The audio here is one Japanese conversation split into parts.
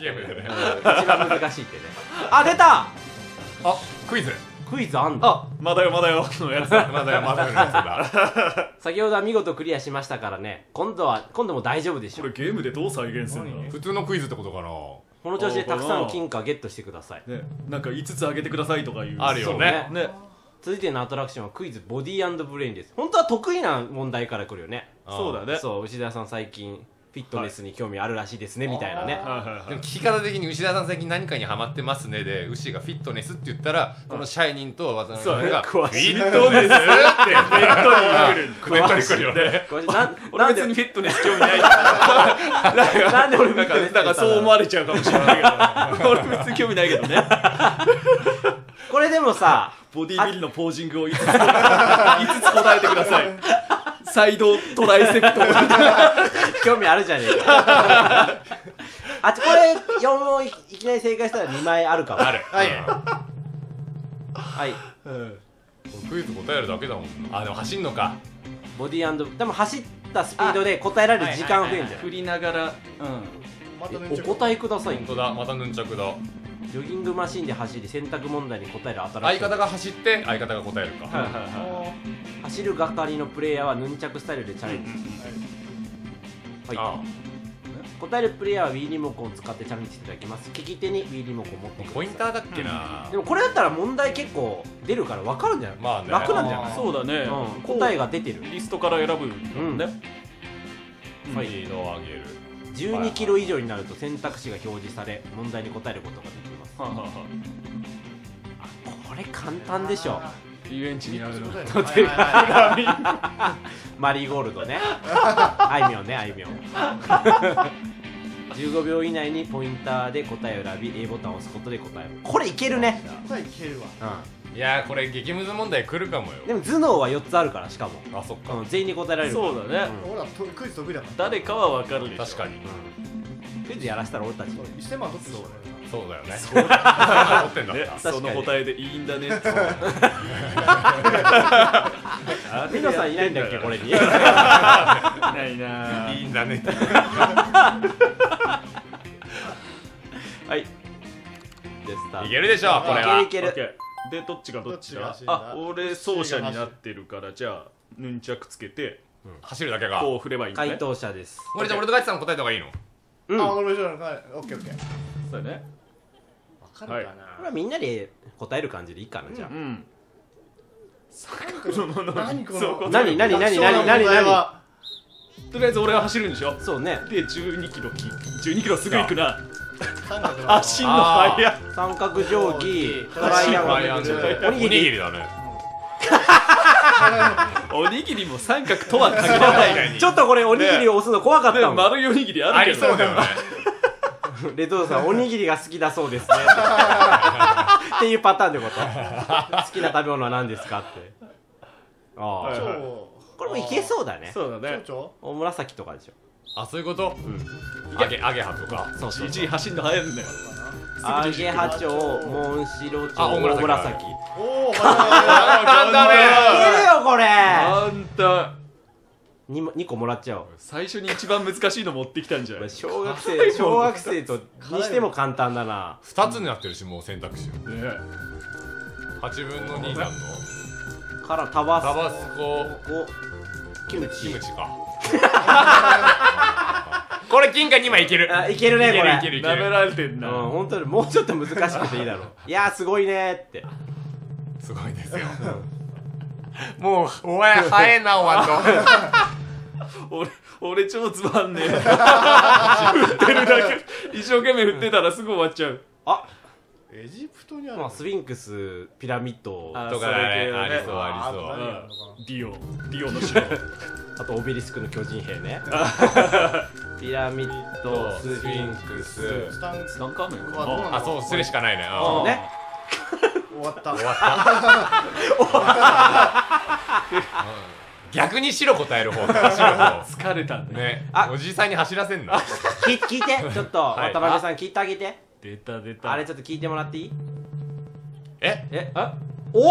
ゲームだね。一番難しいってね。あ、出た。あ、クイズ。クイズあんだ。あ、まだよまだよのやつだ。まだよまだよのやつだ。先ほどは見事クリアしましたからね。今度も大丈夫でしょ。これゲームでどう再現するの？普通のクイズってことかな。この調子でたくさんの金貨ゲットしてください。ね、なんか5つあげてくださいとかいう。あるよね。ね。続いてのアトラクションはクイズボディー&ブレインです。本当は得意な問題から来るよね。そうだね。そう、牛田さん最近フィットネスに興味あるらしいですね、みたいなね。でも聞き方的に牛田さん最近何かにハマってますねで、牛がフィットネスって言ったら、このシャイニンと渡辺君がフィットネスってネットに来るよね。俺別にフィットネス興味ない。なんで俺なんか、だからそう思われちゃうかもしれないけど、俺別に興味ないけどね。これでもさ、ボディビルのポージングを5つ答えてください。サイドトライセプト。興味あるじゃねえか。あ、これ4問いきなり正解したら2枚あるかも。ある。はい。はい。クイズ答えるだけだもん。あ、でも走んのか。ボディ&でも走ったスピードで答えられる時間増えんじゃん。振りながら。うん。お答えください。本当だ。またヌンチャクだ。ジョギングマシンで走り、選択問題に答える新しい相方が走って相方が答えるか。走る係のプレイヤーはヌンチャクスタイルでチャレンジ。答えるプレイヤーは Wii リモコンを使ってチャレンジしていただきます。利き手に Wii リモコンを持ってください。ポインターだっけな。でもこれだったら問題結構出るから分かるんじゃない。まあね、楽なんじゃない。そうだね。答えが出てるリストから選ぶんだよね。スピードを上げる。12キロ以上になると選択肢が表示され、問題に答えることができます。これ簡単でしょ。遊園地にあるのと手紙。マリーゴールドね。あいみょんね、あいみょん。15秒以内にポインターで答えを選び、A ボタンを押すことで答える。これいけるね。答えいけるわ。いやー、これ激ムズ問題来るかもよ。でも頭脳は4つあるから、しかも。あ、そっか。全員に答えられる。そうだね。ほら、クイズ得意だから誰かは分かる。確かにクイズやらせたら俺たちしてもらってそうだよね。そうだよね。その答えでいいんだね。みのさんいないんだっけ、これに。いないな。いいんだね。はい、いけるでしょ、これは。いけるいける。で、どっちがどっちだ。あ、俺走者になってるから、じゃあヌンチャクつけて走るだけがこう振ればいいんだね。回答者です。俺じゃあ俺とガチさんの答えた方がいいの。あ、俺じゃあ、はい、オッケーオッケー。そうだね。分かるかな。これはみんなで答える感じでいいかな。じゃあ何この何何何何何何。とりあえず俺は走るんでしょ。そうね。で、12キロすぐ行くな。足の速い三角定規、トライアングル、おにぎりだね。おにぎりも三角とは限らない。ちょっとこれおにぎりを押すの怖かったもん。丸いおにぎりあるけど。ありそうだよね。レトロさんおにぎりが好きだそうですね。っていうパターンでこと。好きな食べ物は何ですかって。ああ。これもいけそうだね。そうだね。お紫とかでしょ。あ、そういうこと。アゲハとか。そうそう、1位走るの早いんだよ。アゲハ町、モンシロ町、大紫。おー、簡単だね。いけるよ、これ。簡単。2個もらっちゃおう。最初に一番難しいの持ってきたんじゃない。小学生とにしても簡単だな。2つになってるし、もう選択肢8分の2なんのから、タバスコ、キムチか。これ金貨2枚いける。あ、いけるね、これ。いけるいける。舐められてんな。本当にもうちょっと難しくていいだろう。いやー、すごいねーって。すごいですよ。もうお前早えなおわと。俺超つまんねえ。振ってるだけ。一生懸命振ってたらすぐ終わっちゃう。あ、エジプトにある。スフィンクス、ピラミッドとかね。ありそうありそう。ディオの城。あとオベリスクの巨人兵ね。ピラミッド、スフィンクス、あ、そう、それしかないね。終わった。終わった。逆に白答える方、疲れたね。おじさんに走らせんな。聞いて、ちょっと渡辺さん聞いてあげて。出た出た。あれちょっと聞いてもらっていい？え？おいお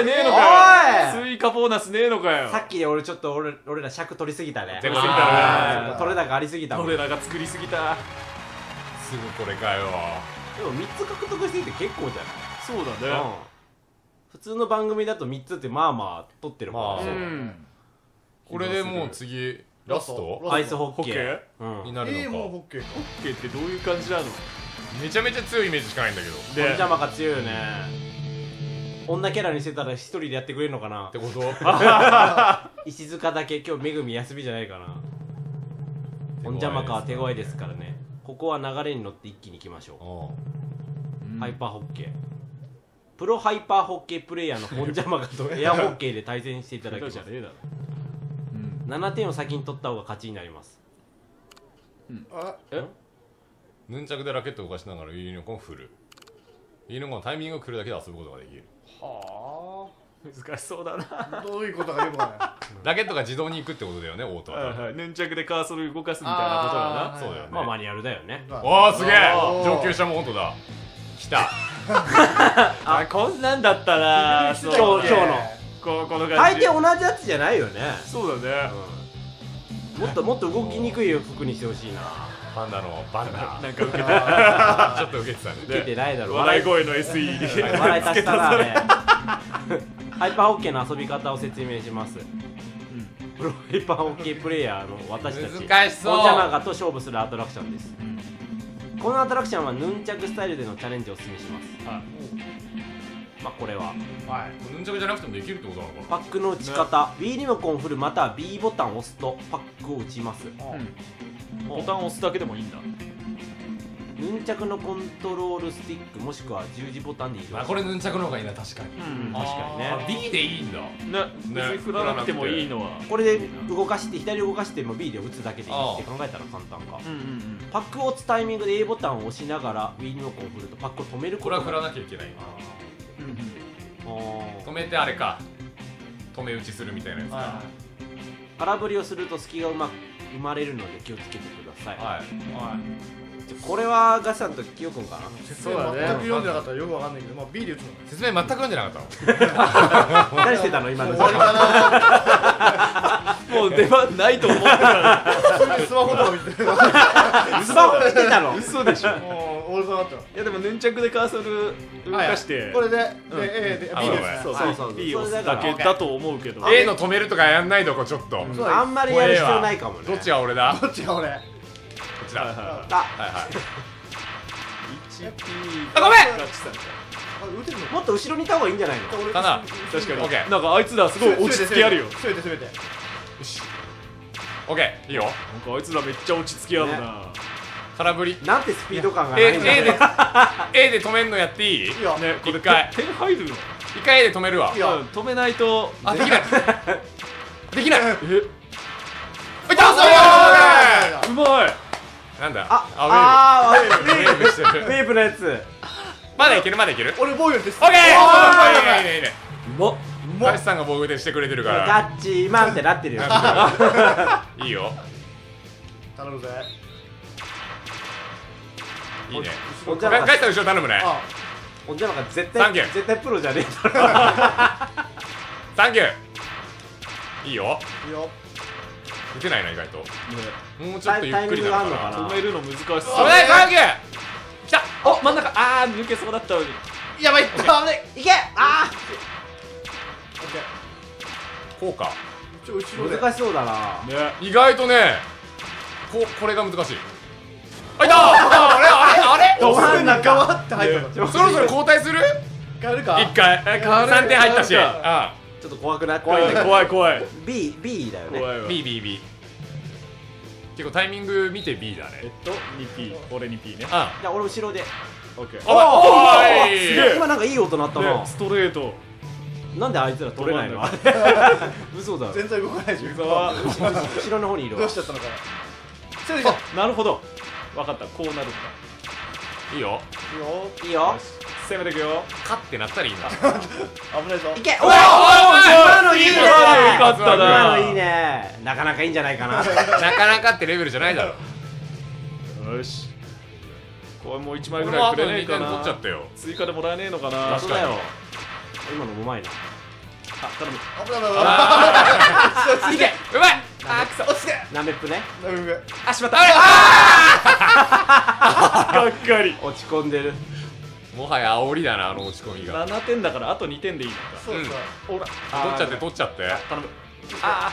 い、ねえのかよ。スイカボーナスねえのかよ。さっきで俺ちょっと俺ら尺取りすぎたね。取れ高ありすぎたもん。取れ高作りすぎた。すぐこれかよ。でも3つ獲得してるって結構じゃない？そうだね、うん、普通の番組だと3つってまあまあ取ってるもんね、まあうん、これでもう次ラストアイスホッケー、うん、になるのか。もうホッケーか。ホッケーってどういう感じなの？めちゃめちゃ強いイメージしかないんだけど。で、おじゃまが強いよね。女キャラにしてたら一人でやってくれるのかなってこと。石塚だけ今日めぐみ休みじゃないかな。おんじゃまかは手強いですからね。ここは流れに乗って一気にいきましょう。ハイパーホッケー、プロハイパーホッケープレイヤーのおんじゃまがとエアホッケーで対戦していただきます。7点を先に取った方が勝ちになります。あえヌンチャクでラケットを動かしながらユニコーンを振る。ユニコーンタイミングを振るだけで遊ぶことができる。はあ難しそうだな。どういうことかよくわからない。ラケットが自動に行くってことだよね、オートは。ヌンチャクでカーソル動かすみたいなことだな。そうだよね。まあマニュアルだよね。おーすげえ。上級者も本当だ。来た。あこんなんだったな。今日のこの感じ。大抵同じやつじゃないよね。そうだね。もっと動きにくい服にしてほしいな。パンダのバンダ。なんか受けた。ちょっと受けてたね。受けてないだろ。笑い声の SE。笑い足したなあれ。ハイパーホッケーの遊び方を説明します、うん、プロハイパーホッケープレイヤーの私たちおんじゃまがと勝負するアトラクションです、うん、このアトラクションはヌンチャクスタイルでのチャレンジをお勧めします、はい、まあこれは、はい、ヌンチャクじゃなくてもできるってことなのかな。パックの打ち方、ね、B リモコンを振るまたは B ボタンを押すとパックを打ちます、うん、ボタンを押すだけでもいいんだ。ヌンチャクのコントロールスティックもしくは十字ボタンで移動します。これヌンチャクの方がいいな、確かに、うん、確かにね。 B でいいんだね。別に振らなくてもいいのはこれで動かして左動かしても B で打つだけでいいって考えたら簡単か。パックを打つタイミングで A ボタンを押しながら B リモコンを振るとパックを止めることができる。これは振らなきゃいけないな。止めてあれか止め打ちするみたいなやつか。空振りをすると隙が生まれるので気をつけてください。はい、これはガシさんとキヨ君かな。説明全く読んでなかったらよくわかんないけど、まあ B で打つの。説明全く読んでなかったの。何してたの今の時間。もう出番ないと思ってた。スマホとか見てた。スマホ見てたの。嘘でしょ。もうオールドだった。いやでもヌンチャクでカーソル動かして。これで A で B です。そう B をだけだと思うけど。A の止めるとかやんないとこちょっと。あんまりやる必要ないかもね。どっちが俺だ。どっちが俺。こちら。あ、ごめん。もっと後ろにいた方がいいんじゃないのかな。確かに。なんかあいつらすごい落ち着きあるよ。すべてすべて。よし。オッケー、いいよ。なんかあいつらめっちゃ落ち着きあるな。空振り。なんてスピード感がないんだ。A で止めんのやっていい？いいよ。ね、一回。点入るの。一回 A で止めるわ。止めないと。あ、できない。できない。え、倒す。うまい。なんだああウェーブしてる。ウェーブのやつまだいけるまだいける。俺防御です。オッケー。いいねいいね。うまっうまっ。ガチさんが防御でしてくれてるからガッチーマンってなってるよ。いいよ頼むぜ。いいね。ガチさん後ろ頼むね。おんじゃまが絶対プロじゃねえだろ。サンキュー。いいよいいよ。打てないな意外と。もうちょっとゆっくりだから。止めるの難しそう。危ないサンキュー。きた。お真ん中。あー抜けそうだったのに。やばい危ない。いけ。あーこうか。難しそうだな意外とね。これが難しい。あいた。あれあれど真ん中って入った。そろそろ交代する。変わるか。一回3点入ったしちょっと怖くない？怖いね怖い怖い。 B だよね。 BBB 結構タイミング見て B だね。2P 俺 2P ね。あじゃあ俺後ろで OK。 あっ今なんかいい音鳴ったな。ストレートなんであいつら取れないの。嘘だ全然動かないじゃん。後ろの方にいる。どうしちゃったのかなるほど分かった。こうなるんだ。いいよいいよ攻めていくよ。勝ってなったらいいな。危ないぞ。いけ。おお今のいいね。今のいいね。なかなかいいんじゃないかな。なかなかってレベルじゃないだろ。よしこれもう1枚ぐらいくれねえかな。取っちゃったよ。追加でもらえねえのかな。確かに今のうまいな。あ頼む。いけうまい。あくそ落ち着け。なめっぷね。あしまった。がっかり落ち込んでる。もはや煽りだな、あの落ち込みが。7点だからあと2点でいいのか。そうそう、取っちゃって取っちゃって。頼む。ああ、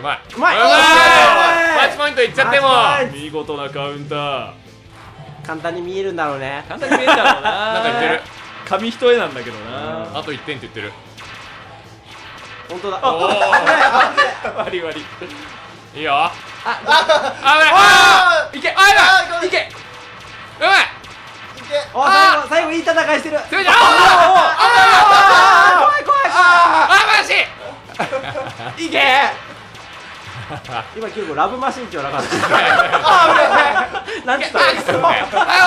うまい、うまい、うまい。マッチポイントいっちゃっても見事なカウンター。簡単に見えるんだろうね。簡単に見えるんだろうな。なんか言ってる、紙一重なんだけどな。あと1点って言ってる。本当だ。わりわり。いいよ。あ、あ、いけ、あ、いけ、いけ。うまい。いけ。あ、最後いい戦いしてる。強いじゃん。あ、怖い怖い。あ、マジ。いけ。今結構ラブマシンって言わなかった。あ、危ない。なんつったの。あ、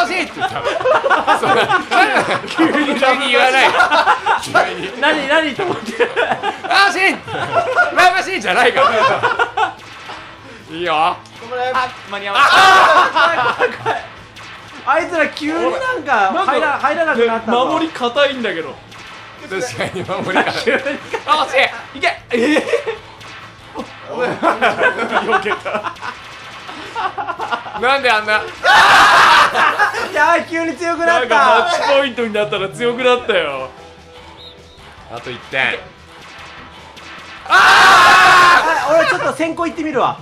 惜しいって言った。急にラブ言わない。何何と思って。マシン。ラブマシンじゃないから。いいよ。あ、間に合わない。あいつら急になんか入らなくなった。守り固いんだけど。確かに守り固い。あ、惜しい。いけ。避けた。なんであんな。いや、急に強くなった。マッチポイントになったら強くなったよ。あと1点。ああ。俺ちょっと先行行ってみるわ。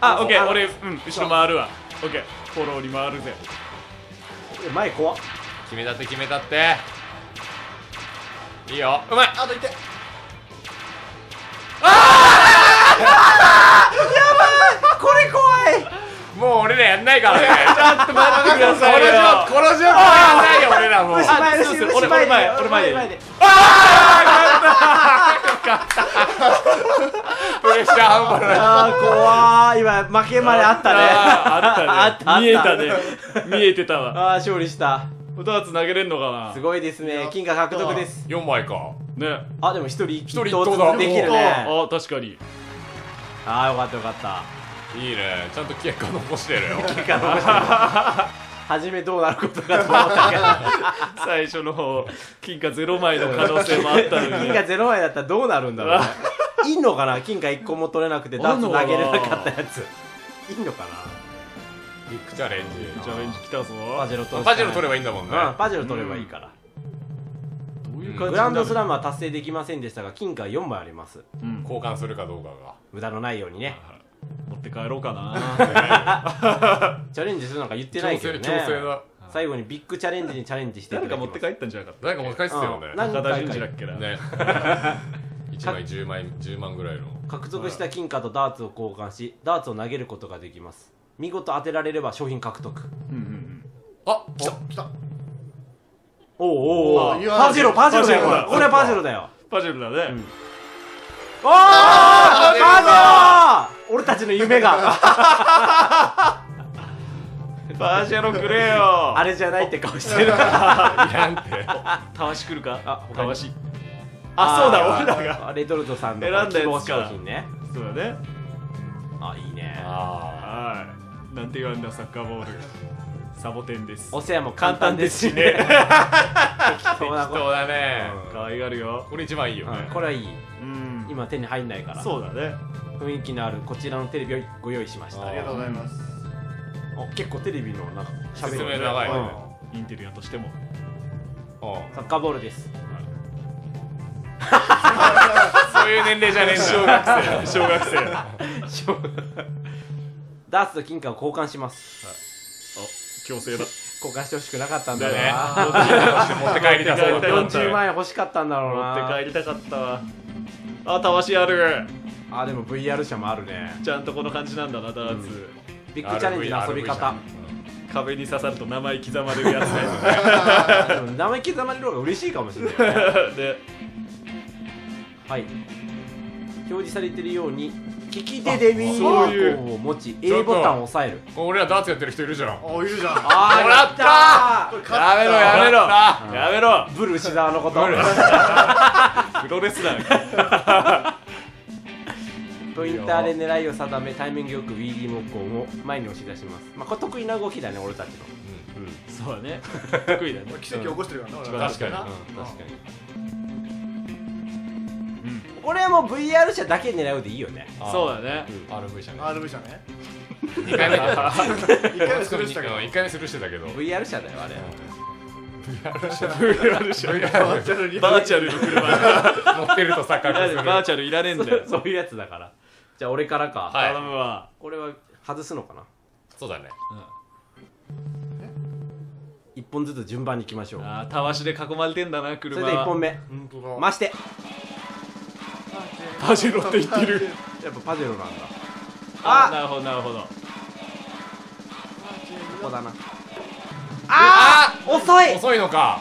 あ、オッケー、俺、後ろ回るわ。オッケー、フォローに回るぜ。前怖っ。決めたって決めたって。いいよ、うまい。あと1点。ああ。やばい、これ怖い。もう俺らやんないからね。ちょっと待ってくださいよ。この状況やんないよ、俺らもう。俺前、俺前で。ああ、よかった。プレッシャー半端ない。ああ、怖い。今負けまであったね。あったね。見えたね。見えてたわ。ああ、勝利した。ダーツ投げれんのかな。すごいですね。金貨獲得です。4枚か。ね。あ、でも一人一投だ。できるね。あ、確かに。ああ、よかったよかった。いいね、ちゃんと結果残してるよ。結果残してる。初めどうなることかと思ったけど最初の方、金貨0枚の可能性もあったのに、ね、金貨0枚だったらどうなるんだろうね。いいのかな、金貨1個も取れなくてダーツ投げれなかったやつ。いいのかな。ビッグチャレンジ。ビッグチャレンジ来たぞ。パジェロ取ればいいんだもんね。パジェロ取ればいいから。グランドスラムは達成できませんでしたが、金貨4枚あります。交換するかどうかが。無駄のないようにね。持って帰ろうかな。チャレンジするなんか言ってないけどね。最後にビッグチャレンジにチャレンジして誰か持って帰ったんじゃなかった。誰か持って帰ってたよね。中田純次だっけな。1枚10万ぐらいの獲得した金貨とダーツを交換し、ダーツを投げることができます。見事当てられれば商品獲得。あ、来た来た。おおおお、パジェロ、パジェロだよ。これはパジェロだよ。パジェロだね。おお、パジェロ、俺たちの夢が。パジェロくれよ。あれじゃないって顔してる。いらんて。たわし来るか。あ、たわし。あ、そうだ、俺らがレトルトさんの希望商品ね。そうだね。あ、いいね。はい、なんて言わんだ、サッカーボール。サボテンです。お世話も簡単ですしね。そうだね。可愛がるよ。これ一番いいよね。これはいい。今手に入んないから。そうだね。雰囲気のあるこちらのテレビをご用意しました。ありがとうございます。結構テレビのなんか喋りが長いね。インテリアとしても。サッカーボールです。そういう年齢じゃねえ。小学生。小学生。ダーツと金貨を交換します。強制だ。交換してほしくなかったんだよな。持って帰りたかった。40万円欲しかったんだろうな。持って帰りたかったわ。あ、たわしある。あ、でも VR 車もあるね。ちゃんとこの感じなんだな、ダーツ。ビッグチャレンジの遊び方。壁に刺さると名前刻まれるやつね。名前刻まれる方が嬉しいかもしれない。はい。表示されているように、利き手で右方向を持ち、A ボタンを押さえる。俺らダーツやってる人いるじゃん。お、いるじゃん。あ、もらった。やめろやめろやめろ。ブル石田のこと。プロレスラー。ポインターで狙いを定め、タイミングよく WD 木工を前に押し出します。まあ、これ得意な動きだね、俺たちの。そうだね、得意だね。奇跡起こしてるからな。確かに確かに。これはもう VR 車だけ狙うでいいよね。そうだね。 RV 車ね。2回目スルーしてたけど VR 車だよあれ。VR 車バーチャルの車乗ってると錯覚する。バーチャルいらねえんだよ。そういうやつだから。じゃあ俺からか。頼むわ。俺は外すのかな。そうだね。1本ずつ順番にいきましょう。ああたわしで囲まれてんだな車。それで1本目まして、パジェロって言ってる。やっぱパジェロなんだ。あなるほどなるほど。ここだな。ああ遅い遅いのか。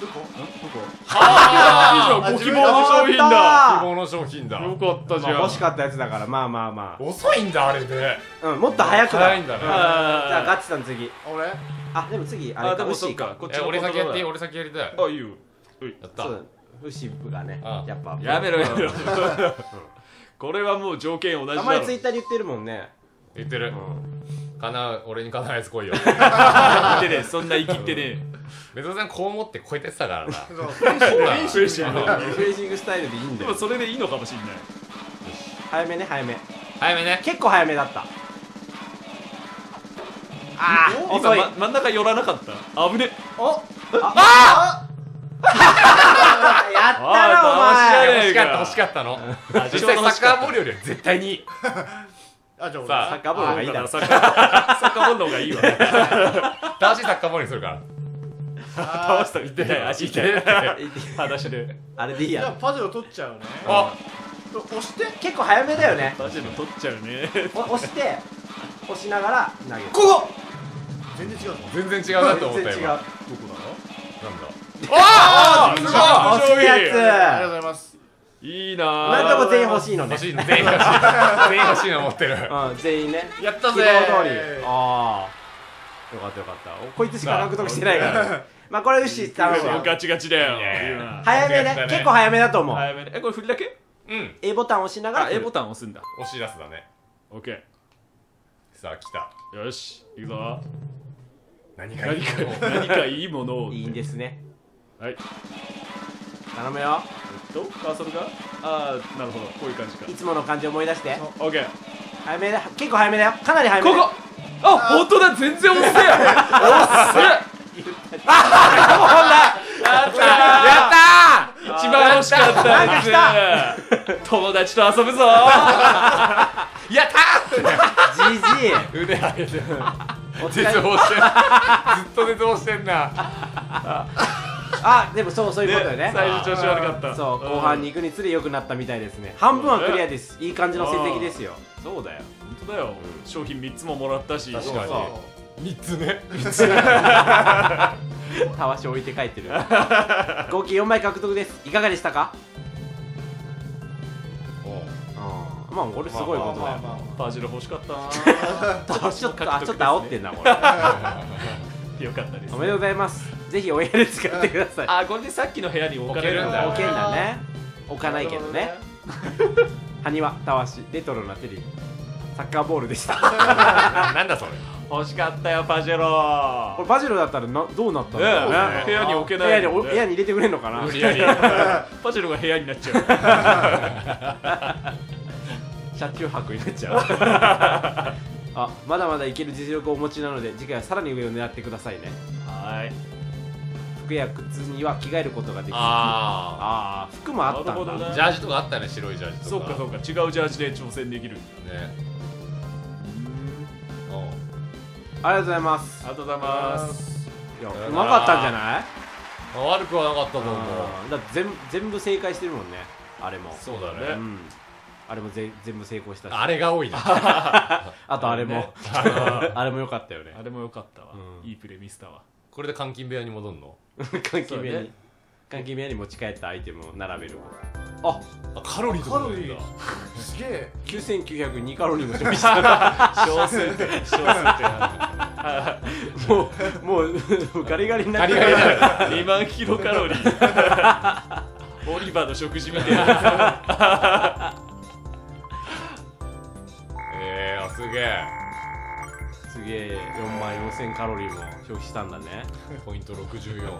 どこどこ。ああご希望の商品だ。希望の商品だ。よかったじゃん。欲しかったやつだから。まあまあまあ遅いんだあれで。うんもっと早くだ。早いんだね。じゃあガッチさん次。俺あでも次あれか。そっかこっち俺先やって。俺先やりたい。あいいよ。やったフシップがね、やっぱやめろやめろ。これはもう条件同じだろ。名前ツイッターで言ってるもんね。言ってる。俺にかなうやつ来いよ。言ってね、そんな生きってね。メゾさんこう思ってこうやってたからな。フレッシングスタイルでいいんだよ。でもそれでいいのかもしれない。早めね早め。早めね。結構早めだった。ああ遅い。真ん中寄らなかった。危ね。おあやったなお前。欲しかったの。実際サッカーボールよりは絶対にいい。あじゃあサッカーボールがいいだ。サッカーボールの方がいいわ。たわしサッカーボールにするから。たわしと言ってない足痛い。はだしで。あれでいいや。じゃあパジェロ取っちゃうね。あ押して結構早めだよね。パジェロ取っちゃうね。押して押しながら投げる。ここ。全然違う。全然違うなと思ったよ。どこだろ？なんだ。ああすごい欲しいやつ。ありがとうございます。いいなー。なんでも全員欲しいのね。全員欲しいの持ってる。うん全員ね。やったぜ。ああよかったよかった。こいつしか獲得してないから。まあこれウシ頼むわ。ガチガチだよ。早めね。結構早めだと思う。早めね。えこれ振りだけ。うん A ボタン押しながら。 A ボタン押すんだ。押し出すだね。 OK さあ来た。よしいくぞ。何かいいもの。何かいいものを。いいんですね。はい頼むよ。カーソルがああなるほどこういう感じか。いつもの感じ思い出して。オッケー早めだ。結構早めだよ。かなり早めだ。ここあ本当だ。全然遅い。遅い。ああもうやったやった。一番欲しかったなんか来た。友達と遊ぶぞ。やったじじい腕上げて絶望してる。ずっと絶望してんな。あ、でもそうそういうことよね。最初調子悪かった。そう後半に行くにつれ良くなったみたいですね。半分はクリアです。いい感じの成績ですよ。そうだよ本当だよ。商品3つももらったし。確かに3つね。たわし置いて帰ってる。合計4枚獲得です。いかがでしたか。まあ俺すごいことだよ。パジロ欲しかったな。ちょっと煽ってんなこれ。よかったです。おめでとうございます。ぜひお部屋で使ってください。あ、これでさっきの部屋に置かれるんだ。置けんだね。置かないけどね。埴輪、たわし、レトロなテレビ、サッカーボールでした。なんだそれ。欲しかったよパジェロ。これパジェロだったらどうなったんだろうね。部屋に置けない。部屋に入れてくれんのかな。パジェロが部屋になっちゃう。車中泊になっちゃう。あ、まだまだいける実力をお持ちなので次回はさらに上を狙ってくださいね。はい。服や靴には着替えることができる。ああ服もあったんだ。ジャージとかあったね。白いジャージとか。そうかそうか違うジャージで挑戦できるんだね。ありがとうございます。ありがとうございます。いやうまかったんじゃない。悪くはなかったと思う。だって全部正解してるもんね。あれもそうだね。あれも全部成功したし。あれが多いな。あとあれもあれも良かったよね。あれも良かったわ。いいプレー見せたわ。これで監禁部屋に戻んの。監禁部屋に持ち帰ったアイテムを並べる。あっカロリーとかもいいんだ。すげえ。9902カロリーも消費した。少数ってもうガリガリになってる。2万キロカロリー。オリバーの食事みたいな。すげえすげえ。44000カロリーも消費したんだね。ポイント64。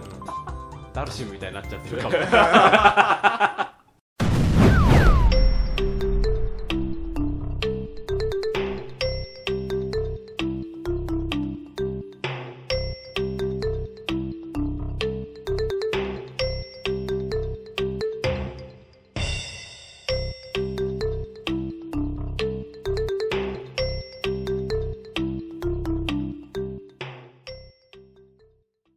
ダルシムみたいになっちゃってるかも。